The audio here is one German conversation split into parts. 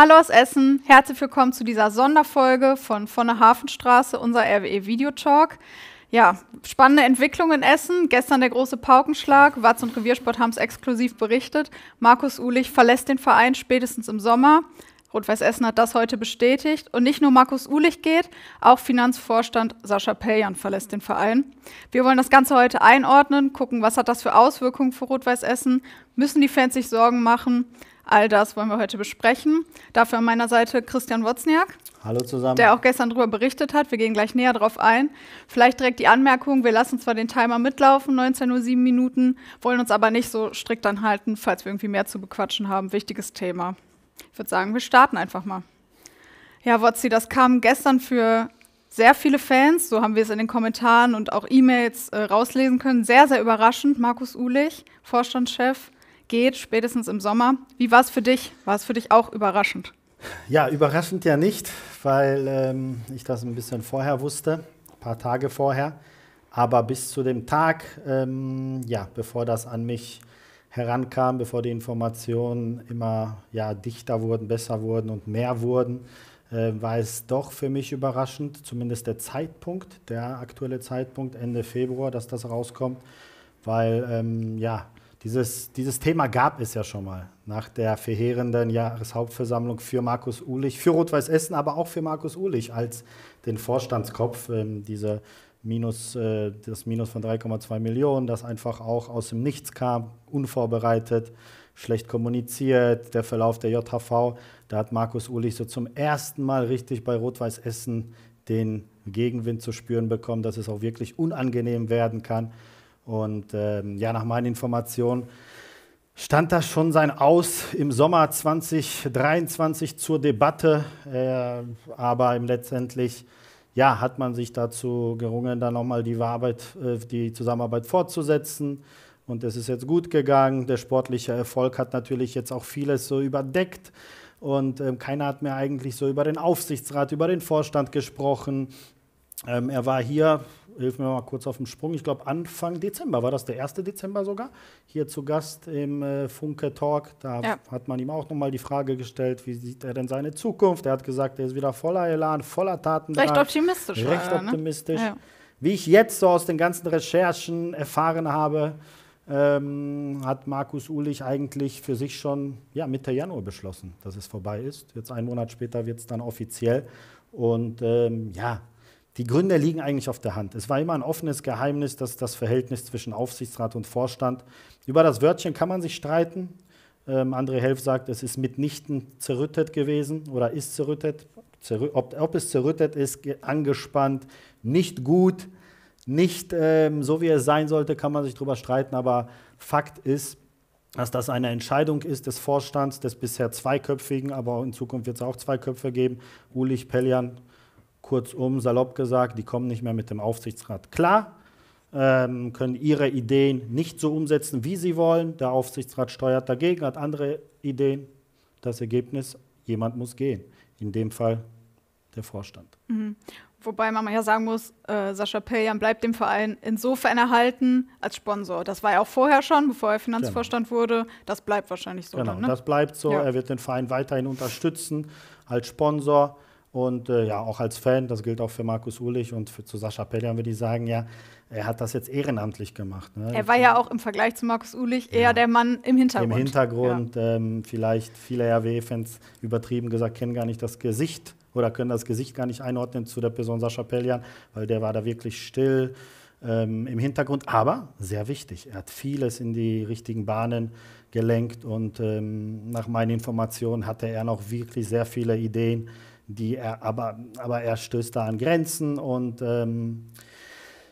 Hallo aus Essen, herzlich willkommen zu dieser Sonderfolge von Vonne Hafenstraße, unser RWE-Videotalk. Ja, spannende Entwicklung in Essen. Gestern der große Paukenschlag. Watz und Reviersport haben es exklusiv berichtet. Markus Uhlig verlässt den Verein spätestens im Sommer. Rot-Weiß Essen hat das heute bestätigt. Und nicht nur Markus Uhlig geht, auch Finanzvorstand Sascha Peljhan verlässt den Verein. Wir wollen das Ganze heute einordnen, gucken, was hat das für Auswirkungen für Rot-Weiß Essen? Müssen die Fans sich Sorgen machen? All das wollen wir heute besprechen. Dafür an meiner Seite Christian Wozniak. Hallo zusammen. Der auch gestern darüber berichtet hat. Wir gehen gleich näher drauf ein. Vielleicht direkt die Anmerkung, wir lassen zwar den Timer mitlaufen, 19:07 Minuten, wollen uns aber nicht so strikt dran halten, falls wir irgendwie mehr zu bequatschen haben. Wichtiges Thema. Ich würde sagen, wir starten einfach mal. Ja, Wotzi, das kam gestern für sehr viele Fans, so haben wir es in den Kommentaren und auch E-Mails rauslesen können, sehr, sehr überraschend. Markus Uhlig, Vorstandschef, geht spätestens im Sommer. Wie war es für dich? War es für dich auch überraschend? Ja, überraschend ja nicht, weil ich das ein bisschen vorher wusste, ein paar Tage vorher. Aber bis zu dem Tag, ja, bevor das an mich herankam, bevor die Informationen immer ja, dichter wurden, besser wurden und mehr wurden, war es doch für mich überraschend, zumindest der Zeitpunkt, der aktuelle Zeitpunkt, Ende Februar, dass das rauskommt, weil ja, dieses Thema gab es ja schon mal nach der verheerenden Jahreshauptversammlung für Markus Uhlig, für Rot-Weiß Essen, aber auch für Markus Uhlig als den Vorstandskopf. Diese Minus, das Minus von 3,2 Millionen, das einfach auch aus dem Nichts kam, unvorbereitet, schlecht kommuniziert, der Verlauf der JHV. Da hat Markus Uhlig so zum ersten Mal richtig bei Rot-Weiß Essen den Gegenwind zu spüren bekommen, dass es auch wirklich unangenehm werden kann. Und ja, nach meinen Informationen stand da schon sein Aus im Sommer 2023 zur Debatte, aber letztendlich ja, hat man sich dazu gerungen, dann nochmal die Zusammenarbeit fortzusetzen. Und es ist jetzt gut gegangen. Der sportliche Erfolg hat natürlich jetzt auch vieles so überdeckt. Und keiner hat mehr eigentlich so über den Aufsichtsrat, über den Vorstand gesprochen. Er war hier, hilf mir mal kurz auf den Sprung, ich glaube Anfang Dezember, war das der 1. Dezember sogar, hier zu Gast im Funke Talk. Da ja, hat man ihm auch nochmal die Frage gestellt, wie sieht er denn seine Zukunft? Er hat gesagt, er ist wieder voller Elan, voller Tatendrang. Recht optimistisch. Recht optimistisch. Ja. Wie ich jetzt so aus den ganzen Recherchen erfahren habe, hat Markus Uhlig eigentlich für sich schon ja, Mitte Januar beschlossen, dass es vorbei ist. Jetzt einen Monat später wird es dann offiziell. Und ja, die Gründe liegen eigentlich auf der Hand. Es war immer ein offenes Geheimnis, dass das Verhältnis zwischen Aufsichtsrat und Vorstand, über das Wörtchen kann man sich streiten. André Helf sagt, es ist mitnichten zerrüttet gewesen oder ist zerrüttet. Ob es zerrüttet ist, angespannt, nicht gut, nicht so, wie es sein sollte, kann man sich darüber streiten. Aber Fakt ist, dass das eine Entscheidung ist des Vorstands, des bisher zweiköpfigen, aber in Zukunft wird es auch zwei Köpfe geben, Uhlig, Peljhan. Kurzum, salopp gesagt, die kommen nicht mehr mit dem Aufsichtsrat klar, können ihre Ideen nicht so umsetzen, wie sie wollen. Der Aufsichtsrat steuert dagegen, hat andere Ideen. Das Ergebnis, jemand muss gehen. In dem Fall der Vorstand. Mhm. Wobei man ja sagen muss, Sascha Peljhan bleibt dem Verein insofern erhalten als Sponsor. Das war ja auch vorher schon, bevor er Finanzvorstand genau wurde. Das bleibt wahrscheinlich so. Genau, dann, ne? Das bleibt so. Ja. Er wird den Verein weiterhin unterstützen als Sponsor. Und ja, auch als Fan, das gilt auch für Markus Uhlig und zu Sascha Peljhan würde ich sagen, ja, er hat das jetzt ehrenamtlich gemacht. Ne? Er war ja auch im Vergleich zu Markus Uhlig eher ja, der Mann im Hintergrund. Im Hintergrund, ja, vielleicht viele RWE-Fans übertrieben gesagt, kennen gar nicht das Gesicht oder können das Gesicht gar nicht einordnen zu der Person Sascha Peljhan, weil der war da wirklich still im Hintergrund, aber sehr wichtig. Er hat vieles in die richtigen Bahnen gelenkt und nach meinen Informationen hatte er noch wirklich sehr viele Ideen, die er, aber er stößt da an Grenzen und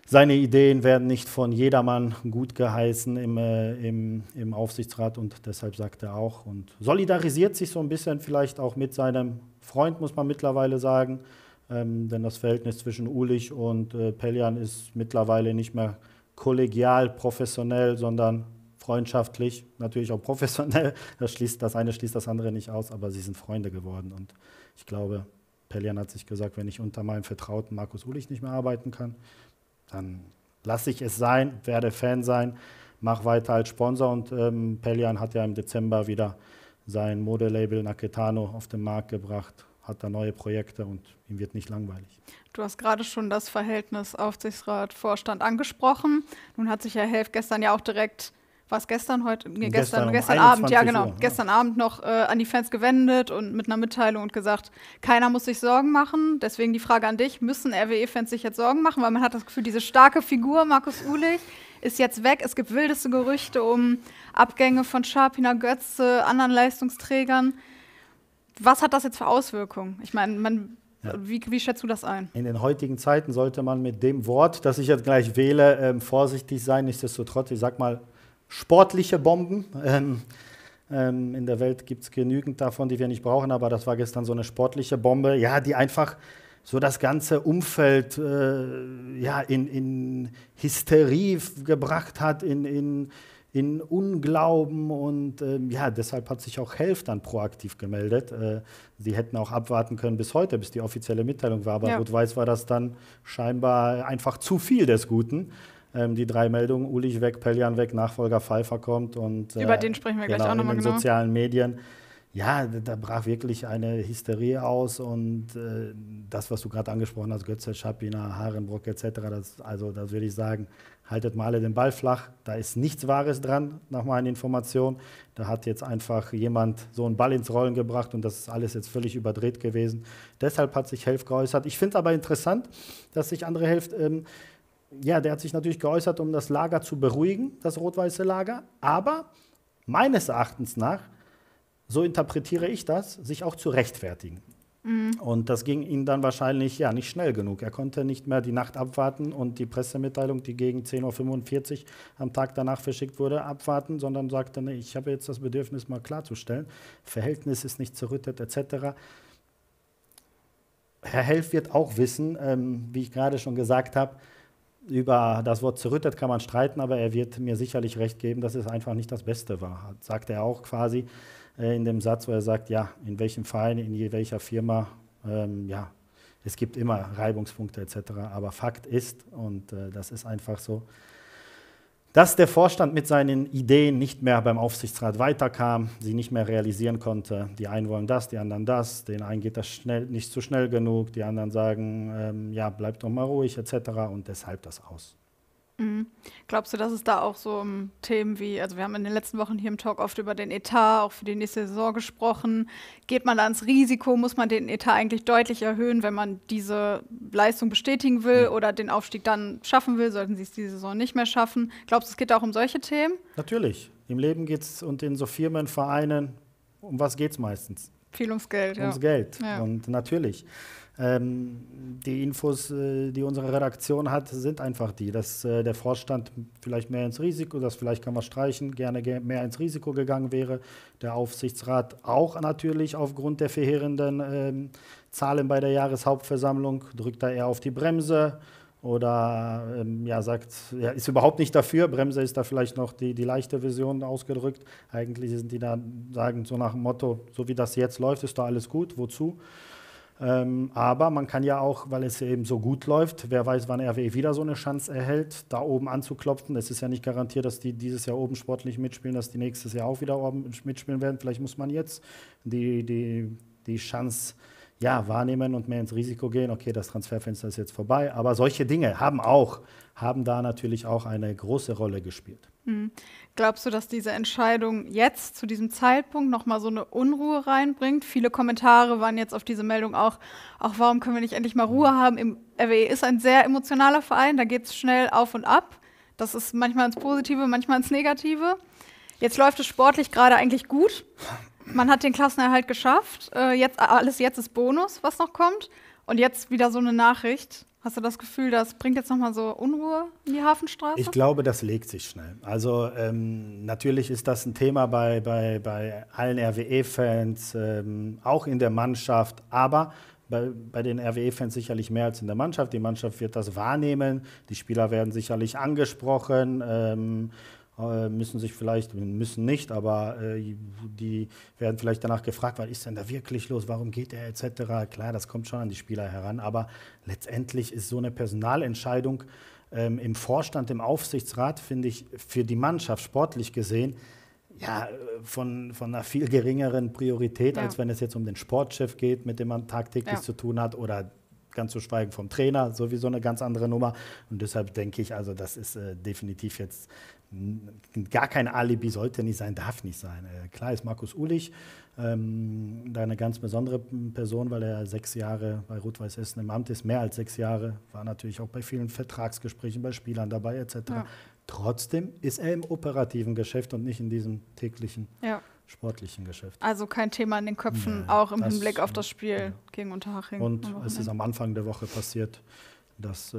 seine Ideen werden nicht von jedermann gut geheißen im Aufsichtsrat und deshalb sagt er auch und solidarisiert sich so ein bisschen vielleicht auch mit seinem Freund, muss man mittlerweile sagen, denn das Verhältnis zwischen Uhlig und Peljhan ist mittlerweile nicht mehr kollegial, professionell, sondern freundschaftlich, natürlich auch professionell. Das eine schließt das andere nicht aus, aber sie sind Freunde geworden und ich glaube, Peljhan hat sich gesagt, wenn ich unter meinem vertrauten Markus Uhlig nicht mehr arbeiten kann, dann lasse ich es sein, werde Fan sein, mach weiter als Sponsor. Und Peljhan hat ja im Dezember wieder sein Modelabel Naketano auf den Markt gebracht, hat da neue Projekte und ihm wird nicht langweilig. Du hast gerade schon das Verhältnis Aufsichtsrat-Vorstand angesprochen. Nun hat sich Herr Helf gestern ja auch direkt, gestern Abend noch an die Fans gewendet und mit einer Mitteilung und gesagt, keiner muss sich Sorgen machen. Deswegen die Frage an dich, müssen RWE-Fans sich jetzt Sorgen machen? Weil man hat das Gefühl, diese starke Figur, Markus Uhlig, ist jetzt weg. Es gibt wildeste Gerüchte um Abgänge von Scharpiner, Götze, anderen Leistungsträgern. Was hat das jetzt für Auswirkungen? Ich meine, wie schätzt du das ein? In den heutigen Zeiten sollte man mit dem Wort, das ich jetzt gleich wähle, vorsichtig sein. Nichtsdestotrotz, ich sag mal, sportliche Bomben. In der Welt gibt es genügend davon, die wir nicht brauchen, aber das war gestern so eine sportliche Bombe, ja, die einfach so das ganze Umfeld ja, in Hysterie gebracht hat, in Unglauben und ja, deshalb hat sich auch Helf dann proaktiv gemeldet. Sie hätten auch abwarten können bis heute, bis die offizielle Mitteilung war, aber ja. Rot-Weiß war das dann scheinbar einfach zu viel des Guten. Die drei Meldungen, Uhlig weg, Peljhan weg, Nachfolger Pfeiffer kommt und über den sprechen wir gleich auch nochmal genau. In den sozialen Medien. Ja, da brach wirklich eine Hysterie aus und das, was du gerade angesprochen hast, Götze, Schapina, Harenbrock etc., das würde ich sagen, haltet mal alle den Ball flach, da ist nichts Wahres dran, nach meinen Informationen. Da hat jetzt einfach jemand so einen Ball ins Rollen gebracht und das ist alles jetzt völlig überdreht gewesen. Deshalb hat sich Helf geäußert. Ich finde es aber interessant, dass sich André Helf, ja, der hat sich natürlich geäußert, um das Lager zu beruhigen, das rot-weiße Lager, aber meines Erachtens nach, so interpretiere ich das, sich auch zu rechtfertigen. Mhm. Und das ging ihm dann wahrscheinlich ja, nicht schnell genug. Er konnte nicht mehr die Nacht abwarten und die Pressemitteilung, die gegen 10:45 Uhr am Tag danach verschickt wurde, abwarten, sondern sagte, nee, ich habe jetzt das Bedürfnis, mal klarzustellen, Verhältnis ist nicht zerrüttet etc. Herr Helf wird auch wissen, wie ich gerade schon gesagt habe, über das Wort zerrüttet kann man streiten, aber er wird mir sicherlich recht geben, dass es einfach nicht das Beste war. Sagt er auch quasi in dem Satz, wo er sagt, ja, in welchem Verein, in welcher Firma, ja, es gibt immer Reibungspunkte etc. Aber Fakt ist, und das ist einfach so, dass der Vorstand mit seinen Ideen nicht mehr beim Aufsichtsrat weiterkam, sie nicht mehr realisieren konnte. Die einen wollen das, die anderen das, den einen geht das nicht so schnell genug, die anderen sagen, ja, bleib doch mal ruhig etc. und deshalb das aus. Mhm. Glaubst du, dass es da auch so um Themen wie, also wir haben in den letzten Wochen hier im Talk oft über den Etat, auch für die nächste Saison gesprochen, geht man da ins Risiko, muss man den Etat eigentlich deutlich erhöhen, wenn man diese Leistung bestätigen will oder den Aufstieg dann schaffen will, sollten sie es diese Saison nicht mehr schaffen. Glaubst du, es geht auch um solche Themen? Natürlich, im Leben geht es und in so Firmen, Vereinen, um was geht es meistens? Viel ums Geld, ums Geld, ja. Und natürlich. Die Infos, die unsere Redaktion hat, sind einfach die, dass der Vorstand vielleicht mehr ins Risiko, das vielleicht kann man streichen, gerne mehr ins Risiko gegangen wäre. Der Aufsichtsrat auch natürlich aufgrund der verheerenden Zahlen bei der Jahreshauptversammlung drückt da eher auf die Bremse oder ja, sagt, ja, ist überhaupt nicht dafür. Bremse ist da vielleicht noch die leichte Version ausgedrückt. Eigentlich sind die da, sagen so nach dem Motto, so wie das jetzt läuft, ist da alles gut, wozu? Aber man kann ja auch, weil es eben so gut läuft, wer weiß, wann RWE wieder so eine Chance erhält, da oben anzuklopfen. Es ist ja nicht garantiert, dass die dieses Jahr oben sportlich mitspielen, dass die nächstes Jahr auch wieder oben mitspielen werden. Vielleicht muss man jetzt die Chance ja, wahrnehmen und mehr ins Risiko gehen. Okay, das Transferfenster ist jetzt vorbei. Aber solche Dinge haben da natürlich auch eine große Rolle gespielt. Mhm. Glaubst du, dass diese Entscheidung jetzt zu diesem Zeitpunkt nochmal so eine Unruhe reinbringt? Viele Kommentare waren jetzt auf diese Meldung auch, warum können wir nicht endlich mal Ruhe haben? RWE ist ein sehr emotionaler Verein, da geht es schnell auf und ab. Das ist manchmal ins Positive, manchmal ins Negative. Jetzt läuft es sportlich gerade eigentlich gut. Man hat den Klassenerhalt geschafft. Jetzt, jetzt ist Bonus, was noch kommt. Und jetzt wieder so eine Nachricht. Hast du das Gefühl, das bringt jetzt nochmal so Unruhe in die Hafenstraße? Ich glaube, das legt sich schnell. Also natürlich ist das ein Thema bei allen RWE-Fans, auch in der Mannschaft, aber bei den RWE-Fans sicherlich mehr als in der Mannschaft. Die Mannschaft wird das wahrnehmen, die Spieler werden sicherlich angesprochen, müssen sich vielleicht, müssen nicht, aber die werden vielleicht danach gefragt, was ist denn da wirklich los, warum geht er etc. Klar, das kommt schon an die Spieler heran, aber letztendlich ist so eine Personalentscheidung im Vorstand, im Aufsichtsrat, finde ich, für die Mannschaft sportlich gesehen, ja, von einer viel geringeren Priorität, als wenn es jetzt um den Sportchef geht, mit dem man tagtäglich zu tun hat, oder ganz zu schweigen vom Trainer, sowieso eine ganz andere Nummer. Und deshalb denke ich, also das ist definitiv jetzt gar kein Alibi, sollte nicht sein, darf nicht sein. Klar ist Markus Uhlig da eine ganz besondere Person, weil er 6 Jahre bei Rot-Weiß Essen im Amt ist, mehr als 6 Jahre, war natürlich auch bei vielen Vertragsgesprächen bei Spielern dabei etc. Ja. Trotzdem ist er im operativen Geschäft und nicht in diesem täglichen sportlichen Geschäft. Also kein Thema in den Köpfen, auch im Hinblick auf das Spiel gegen Unterhaching. Und es ist am Anfang der Woche passiert, das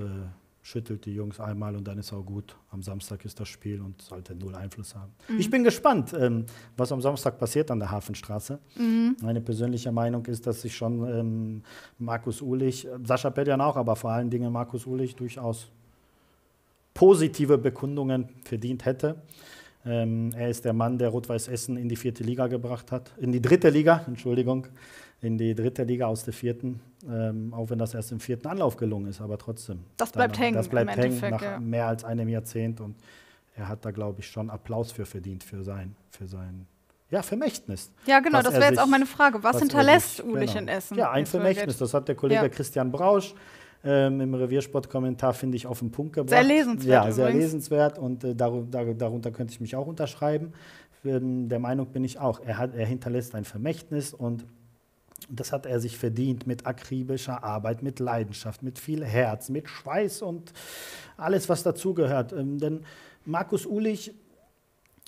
schüttelt die Jungs einmal und dann ist auch gut. Am Samstag ist das Spiel und sollte null Einfluss haben. Mhm. Ich bin gespannt, was am Samstag passiert an der Hafenstraße. Mhm. Meine persönliche Meinung ist, dass sich schon Markus Uhlig, Sascha Peljhan auch, aber vor allen Dingen Markus Uhlig durchaus positive Bekundungen verdient hätte. Er ist der Mann, der Rot-Weiß Essen in die 4. Liga gebracht hat. In die 3. Liga, Entschuldigung. In die 3. Liga aus der 4. Auch wenn das erst im 4. Anlauf gelungen ist, aber trotzdem. Das bleibt hängen. Das bleibt hängen nach mehr als einem Jahrzehnt. Und er hat da, glaube ich, schon Applaus für verdient, für sein Vermächtnis. Ja, genau, das wäre jetzt auch meine Frage. Was hinterlässt Uhlig in Essen? Ja, ein Vermächtnis. Das hat der Kollege Christian Brausch im Reviersport-Kommentar, finde ich, auf den Punkt gebracht. Sehr lesenswert. Ja, sehr lesenswert, und darunter könnte ich mich auch unterschreiben. Der Meinung bin ich auch. Er hinterlässt ein Vermächtnis, und das hat er sich verdient mit akribischer Arbeit, mit Leidenschaft, mit viel Herz, mit Schweiß und alles, was dazugehört. Denn Markus Uhlig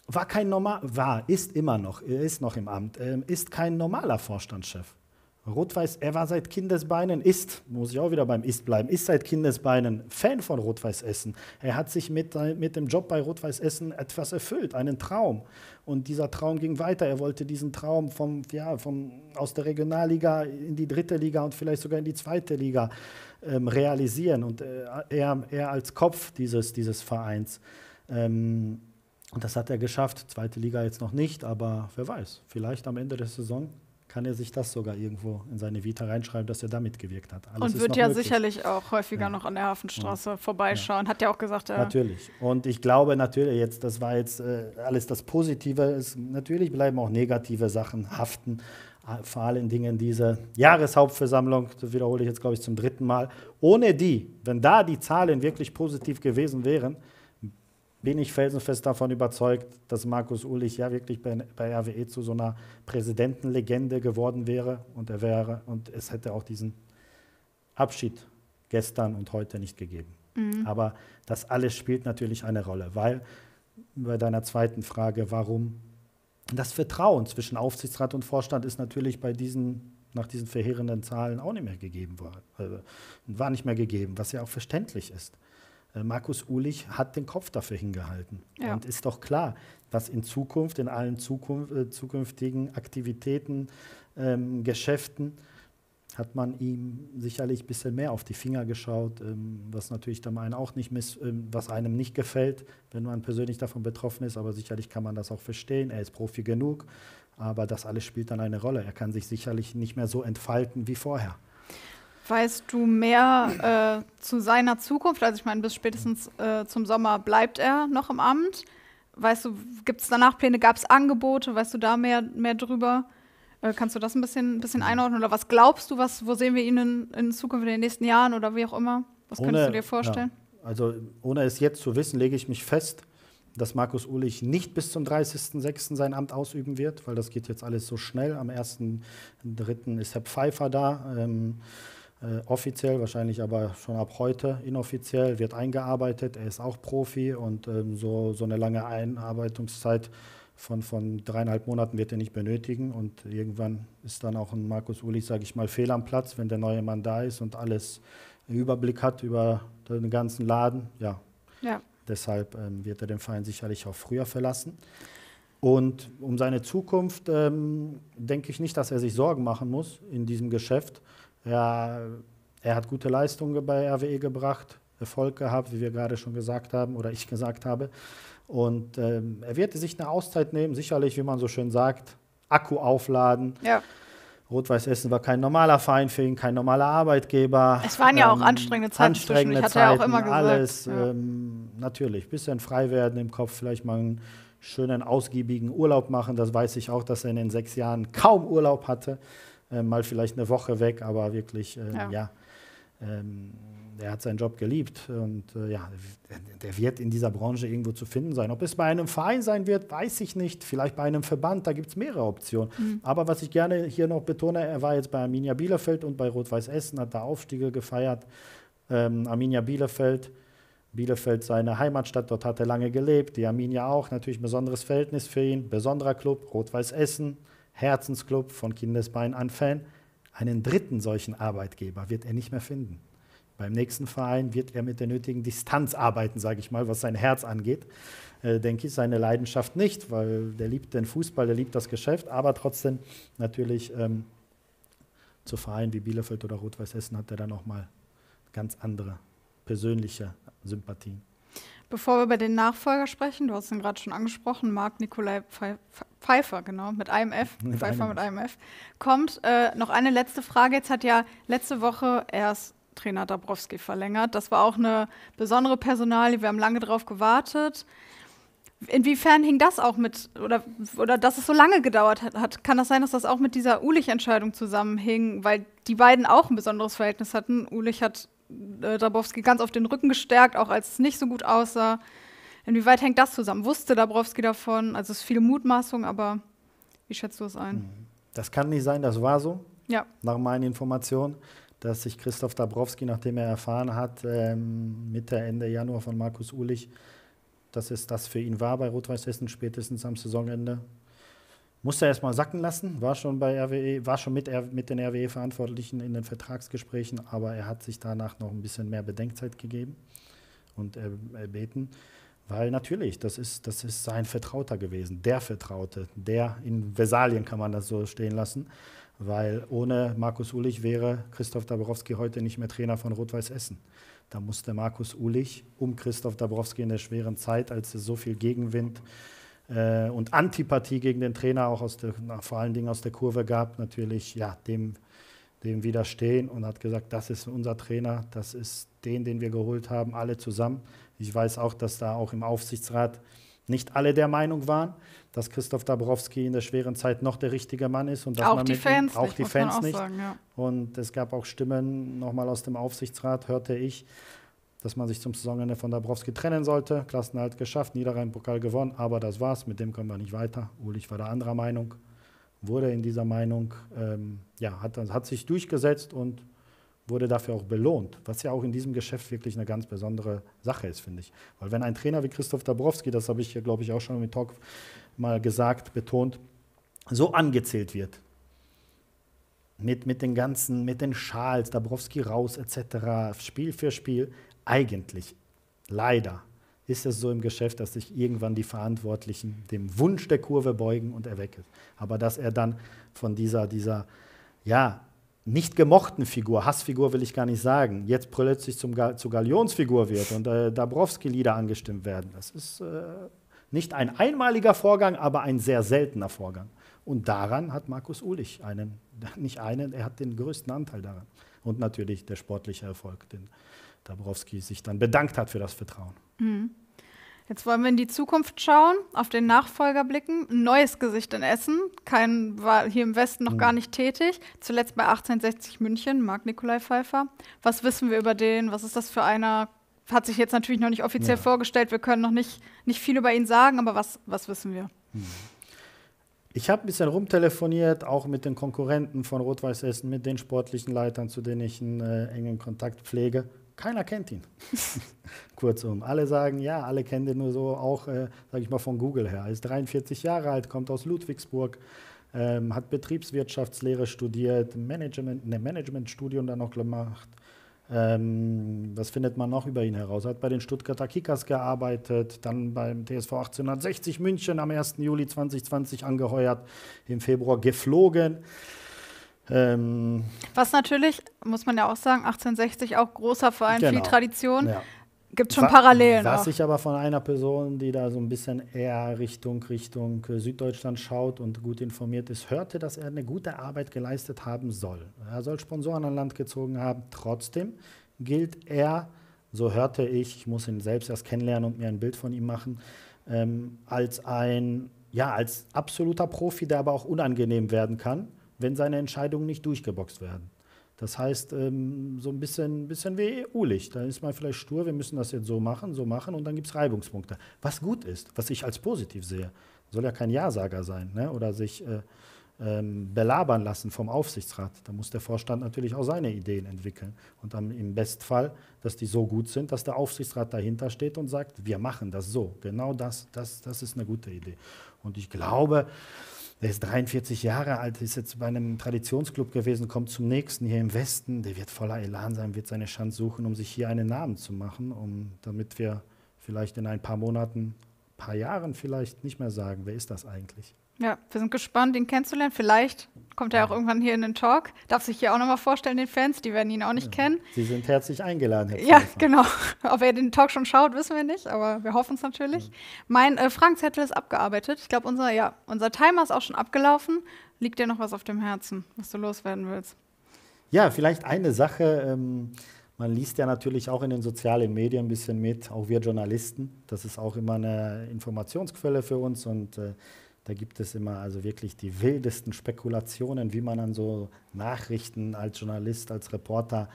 war kein normaler, ist noch im Amt, ist kein normaler Vorstandschef. Rot-Weiß, er war seit Kindesbeinen, muss ich auch wieder beim Ist bleiben, ist seit Kindesbeinen Fan von Rot-Weiß Essen. Er hat sich mit dem Job bei Rot-Weiß Essen etwas erfüllt, einen Traum. Und dieser Traum ging weiter. Er wollte diesen Traum aus der Regionalliga in die 3. Liga und vielleicht sogar in die 2. Liga realisieren. Und er als Kopf dieses Vereins. Und das hat er geschafft. 2. Liga jetzt noch nicht, aber wer weiß, vielleicht am Ende der Saison kann er sich das sogar irgendwo in seine Vita reinschreiben, dass er da mitgewirkt hat. Alles und wird ja möglich. Sicherlich auch häufiger noch an der Hafenstraße vorbeischauen. Hat ja auch gesagt, natürlich. Und ich glaube natürlich, das war jetzt alles das Positive. Natürlich bleiben auch negative Sachen haften. Vor allen Dingen diese Jahreshauptversammlung, das wiederhole ich jetzt, glaube ich, zum 3. Mal. Ohne die, wenn da die Zahlen wirklich positiv gewesen wären, bin ich felsenfest davon überzeugt, dass Markus Uhlig wirklich bei RWE zu so einer Präsidentenlegende geworden wäre, und es hätte auch diesen Abschied gestern und heute nicht gegeben. Mhm. Aber das alles spielt natürlich eine Rolle, weil bei deiner zweiten Frage, warum, das Vertrauen zwischen Aufsichtsrat und Vorstand ist natürlich nach diesen verheerenden Zahlen auch nicht mehr gegeben worden, war nicht mehr gegeben, was ja auch verständlich ist. Markus Uhlig hat den Kopf dafür hingehalten. Ja. Und ist doch klar, dass in Zukunft, in allen zukünftigen Aktivitäten, Geschäften, hat man ihm sicherlich ein bisschen mehr auf die Finger geschaut, was natürlich dem einen auch nicht was einem nicht gefällt, wenn man persönlich davon betroffen ist. Aber sicherlich kann man das auch verstehen. Er ist Profi genug, aber das alles spielt dann eine Rolle. Er kann sich sicherlich nicht mehr so entfalten wie vorher. Weißt du mehr zu seiner Zukunft? Also ich meine, bis spätestens zum Sommer bleibt er noch im Amt. Weißt du, gibt es danach Pläne? Gab es Angebote? Weißt du da mehr drüber? Kannst du das ein bisschen einordnen? Oder was glaubst du, wo sehen wir ihn in Zukunft, in den nächsten Jahren oder wie auch immer? Was könntest du dir vorstellen? Ja, also ohne es jetzt zu wissen, lege ich mich fest, dass Markus Uhlig nicht bis zum 30.06. sein Amt ausüben wird, weil das geht jetzt alles so schnell. Am 1.03. ist Herr Pfeiffer da. Offiziell, wahrscheinlich aber schon ab heute inoffiziell, wird eingearbeitet. Er ist auch Profi, und so eine lange Einarbeitungszeit von 3,5 Monaten wird er nicht benötigen. Und irgendwann ist dann auch ein Markus Uhlig, sage ich mal, fehl am Platz, wenn der neue Mann da ist und alles einen Überblick hat über den ganzen Laden. Ja. Deshalb wird er den Verein sicherlich auch früher verlassen. Und um seine Zukunft denke ich nicht, dass er sich Sorgen machen muss in diesem Geschäft. Er hat gute Leistungen bei RWE gebracht, Erfolg gehabt, wie wir gerade schon gesagt haben oder ich gesagt habe. Und er wird sich eine Auszeit nehmen, sicherlich, wie man so schön sagt, Akku aufladen. Ja. Rot-Weiß Essen war kein normaler Verein für ihn, kein normaler Arbeitgeber. Es waren ja auch anstrengende Zeiten zwischen. Ich hatte ja auch immer gesagt. Alles, natürlich, ein bisschen frei werden im Kopf, vielleicht mal ein schönen, ausgiebigen Urlaub machen. Das weiß ich auch, dass er in den 6 Jahren kaum Urlaub hatte. Mal vielleicht eine Woche weg, aber wirklich, er hat seinen Job geliebt. Und der wird in dieser Branche irgendwo zu finden sein. Ob es bei einem Verein sein wird, weiß ich nicht. Vielleicht bei einem Verband, da gibt es mehrere Optionen. Mhm. Aber was ich gerne hier noch betone, er war jetzt bei Arminia Bielefeld und bei Rot-Weiß Essen, hat da Aufstiege gefeiert. Arminia Bielefeld, seine Heimatstadt, dort hat er lange gelebt. Die Arminia auch, natürlich besonderes Verhältnis für ihn. Besonderer Club, Rot-Weiß Essen, Herzensclub, von Kindesbein an Fan. Einen dritten solchen Arbeitgeber wird er nicht mehr finden. Beim nächsten Verein wird er mit der nötigen Distanz arbeiten, sage ich mal, was sein Herz angeht. Denke ich, seine Leidenschaft nicht, weil der liebt den Fußball, der liebt das Geschäft, aber trotzdem natürlich zu Vereinen wie Bielefeld oder Rot-Weiß Essen hat er dann noch mal ganz andere persönliche Sympathien. Bevor wir über den Nachfolger sprechen, du hast ihn gerade schon angesprochen, Marc-Nicolai Pfeiffer, genau, mit einem F, Pfeiffer mit einem F, kommt. Noch eine letzte Frage, jetzt hat ja letzte Woche erst Trainer Dabrowski verlängert, das war auch eine besondere Personalie, wir haben lange darauf gewartet. Inwiefern hing das auch mit, oder dass es so lange gedauert hat? Kann das sein, dass das auch mit dieser Uhlig-Entscheidung zusammenhing, weil die beiden auch ein besonderes Verhältnis hatten? Uhlig hat Dabrowski ganz auf den Rücken gestärkt, auch als es nicht so gut aussah. Inwieweit hängt das zusammen? Wusste Dabrowski davon? Also es ist viele Mutmaßungen, aber wie schätzt du es ein? Das kann nicht sein, das war so. Ja. Nach meinen Informationen, dass sich Christoph Dabrowski, nachdem er erfahren hat, Mitte, Ende Januar von Markus Uhlig, dass es das für ihn war bei Rot-Weiß Essen, spätestens am Saisonende. Musste er erstmal sacken lassen, war schon bei RWE, war schon mit den RWE-Verantwortlichen in den Vertragsgesprächen, aber er hat sich danach noch ein bisschen mehr Bedenkzeit gegeben und erbeten, weil natürlich, das ist sein Vertrauter gewesen, der Vertraute, der in Versalien kann man das so stehen lassen, weil ohne Markus Uhlig wäre Christoph Dabrowski heute nicht mehr Trainer von Rot-Weiß Essen. Da musste Markus Uhlig um Christoph Dabrowski in der schweren Zeit, als es so viel Gegenwind und Antipathie gegen den Trainer auch vor allen Dingen aus der Kurve gab, natürlich dem widerstehen und hat gesagt, das ist unser Trainer, das ist den wir geholt haben, alle zusammen. Ich weiß auch, dass da auch im Aufsichtsrat nicht alle der Meinung waren, dass Christoph Dabrowski in der schweren Zeit noch der richtige Mann ist. Und dass auch, die Fans nicht. Sagen, ja. Und es gab auch Stimmen, nochmal aus dem Aufsichtsrat hörte ich, dass man sich zum Saisonende von Dabrowski trennen sollte. Klassenerhalt geschafft, Niederrhein-Pokal gewonnen, aber das war's, mit dem kommen wir nicht weiter. Uhlig war da anderer Meinung, wurde in dieser Meinung, hat sich durchgesetzt und wurde dafür auch belohnt, was ja auch in diesem Geschäft wirklich eine ganz besondere Sache ist, finde ich. Weil wenn ein Trainer wie Christoph Dabrowski, das habe ich hier, glaube ich, auch schon im Talk mal gesagt, betont, so angezählt wird, mit den ganzen, mit den Schals, Dabrowski raus etc., Spiel für Spiel, eigentlich, leider, ist es so im Geschäft, dass sich irgendwann die Verantwortlichen dem Wunsch der Kurve beugen und erwecken. Aber dass er dann von dieser nicht gemochten Figur, Hassfigur will ich gar nicht sagen, jetzt plötzlich zur Galionsfigur wird und Dabrowski-Lieder angestimmt werden. Das ist nicht ein einmaliger Vorgang, aber ein sehr seltener Vorgang. Und daran hat Markus Uhlig er hat den größten Anteil daran. Und natürlich der sportliche Erfolg, den Dabrowski sich dann bedankt hat für das Vertrauen. Mhm. Jetzt wollen wir in die Zukunft schauen, auf den Nachfolger blicken. Ein neues Gesicht in Essen, war hier im Westen noch gar nicht tätig. Zuletzt bei 1860 München, Marc-Nicolai Pfeiffer. Was wissen wir über den? Was ist das für einer? Hat sich jetzt natürlich noch nicht offiziell vorgestellt. Wir können noch nicht viel über ihn sagen, aber was wissen wir? Ich habe ein bisschen rumtelefoniert, auch mit den Konkurrenten von Rot-Weiß Essen, mit den sportlichen Leitern, zu denen ich einen engen Kontakt pflege. Keiner kennt ihn. Kurzum, alle sagen, ja, alle kennen den nur so, auch, sage ich mal, von Google her. Er ist 43 Jahre alt, kommt aus Ludwigsburg, hat Betriebswirtschaftslehre studiert, Managementstudium dann noch gemacht. Was findet man noch über ihn heraus? Er hat bei den Stuttgarter Kickers gearbeitet, dann beim TSV 1860 München am 1. Juli 2020 angeheuert, im Februar geflogen. Was natürlich, muss man ja auch sagen, 1860 auch großer Verein, viel Tradition, gibt schon Parallelen. Was ich aber von einer Person, die da so ein bisschen eher Richtung Süddeutschland schaut und gut informiert ist, hörte, dass er eine gute Arbeit geleistet haben soll. Er soll Sponsoren an Land gezogen haben, trotzdem gilt er, so hörte ich muss ihn selbst erst kennenlernen und mir ein Bild von ihm machen, als absoluter Profi, der aber auch unangenehm werden kann, wenn seine Entscheidungen nicht durchgeboxt werden. Das heißt, so ein bisschen wie Uhlig. Da ist man vielleicht stur, wir müssen das jetzt so machen und dann gibt es Reibungspunkte. Was gut ist, was ich als positiv sehe. Soll ja kein Ja-Sager sein, ne? Oder sich belabern lassen vom Aufsichtsrat. Da muss der Vorstand natürlich auch seine Ideen entwickeln. Und dann im Bestfall, dass die so gut sind, dass der Aufsichtsrat dahinter steht und sagt, wir machen das so. Genau das ist eine gute Idee. Und ich glaube, der ist 43 Jahre alt, ist jetzt bei einem Traditionsclub gewesen, kommt zum nächsten hier im Westen. Der wird voller Elan sein, wird seine Chance suchen, um sich hier einen Namen zu machen, damit wir vielleicht in ein paar Monaten, paar Jahren vielleicht nicht mehr sagen, wer ist das eigentlich? Ja, wir sind gespannt, ihn kennenzulernen. Vielleicht kommt er auch irgendwann hier in den Talk. Darf sich hier auch nochmal vorstellen, den Fans, die werden ihn auch nicht kennen. Sie sind herzlich eingeladen. Herr Pfeiffer. Genau. Ob er den Talk schon schaut, wissen wir nicht, aber wir hoffen es natürlich. Ja. Mein Fragenzettel ist abgearbeitet. Ich glaube, unser Timer ist auch schon abgelaufen. Liegt dir noch was auf dem Herzen, was du loswerden willst? Ja, vielleicht eine Sache. Man liest ja natürlich auch in den sozialen Medien ein bisschen mit, auch wir Journalisten. Das ist auch immer eine Informationsquelle für uns und da gibt es immer also wirklich die wildesten Spekulationen, wie man an so Nachrichten als Journalist, als Reporter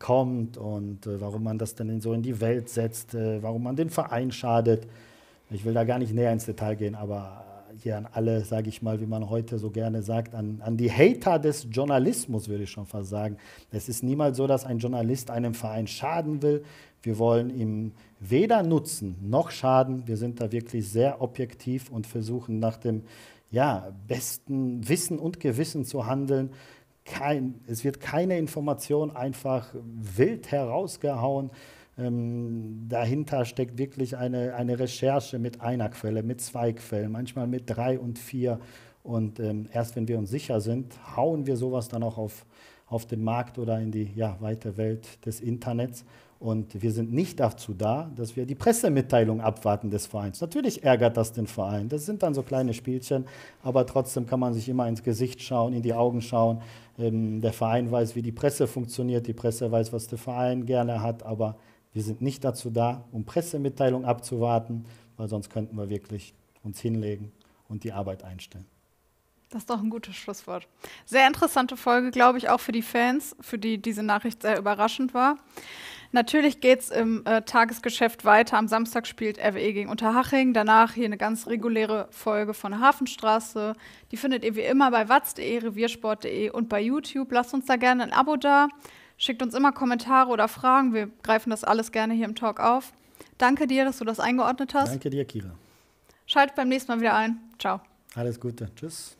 kommt und warum man das denn so in die Welt setzt, warum man den Verein schadet. Ich will da gar nicht näher ins Detail gehen, aber hier an alle, sage ich mal, wie man heute so gerne sagt, an die Hater des Journalismus, würde ich schon fast sagen. Es ist niemals so, dass ein Journalist einem Verein schaden will. Wir wollen ihm weder nutzen noch schaden. Wir sind da wirklich sehr objektiv und versuchen nach dem besten Wissen und Gewissen zu handeln. Es wird keine Information einfach wild herausgehauen. Dahinter steckt wirklich eine Recherche mit einer Quelle, mit zwei Quellen, manchmal mit 3 und 4. Und erst wenn wir uns sicher sind, hauen wir sowas dann auch auf den Markt oder in die weite Welt des Internets. Und wir sind nicht dazu da, dass wir die Pressemitteilung abwarten des Vereins. Natürlich ärgert das den Verein. Das sind dann so kleine Spielchen, aber trotzdem kann man sich immer ins Gesicht schauen, in die Augen schauen. Der Verein weiß, wie die Presse funktioniert, die Presse weiß, was der Verein gerne hat, aber wir sind nicht dazu da, um Pressemitteilungen abzuwarten, weil sonst könnten wir wirklich uns hinlegen und die Arbeit einstellen. Das ist doch ein gutes Schlusswort. Sehr interessante Folge, glaube ich, auch für die Fans, für die diese Nachricht sehr überraschend war. Natürlich geht es im Tagesgeschäft weiter. Am Samstag spielt RWE gegen Unterhaching. Danach hier eine ganz reguläre Folge von der Hafenstraße. Die findet ihr wie immer bei watz.de, reviersport.de und bei YouTube. Lasst uns da gerne ein Abo da. Schickt uns immer Kommentare oder Fragen. Wir greifen das alles gerne hier im Talk auf. Danke dir, dass du das eingeordnet hast. Danke dir, Kira. Schaltet beim nächsten Mal wieder ein. Ciao. Alles Gute. Tschüss.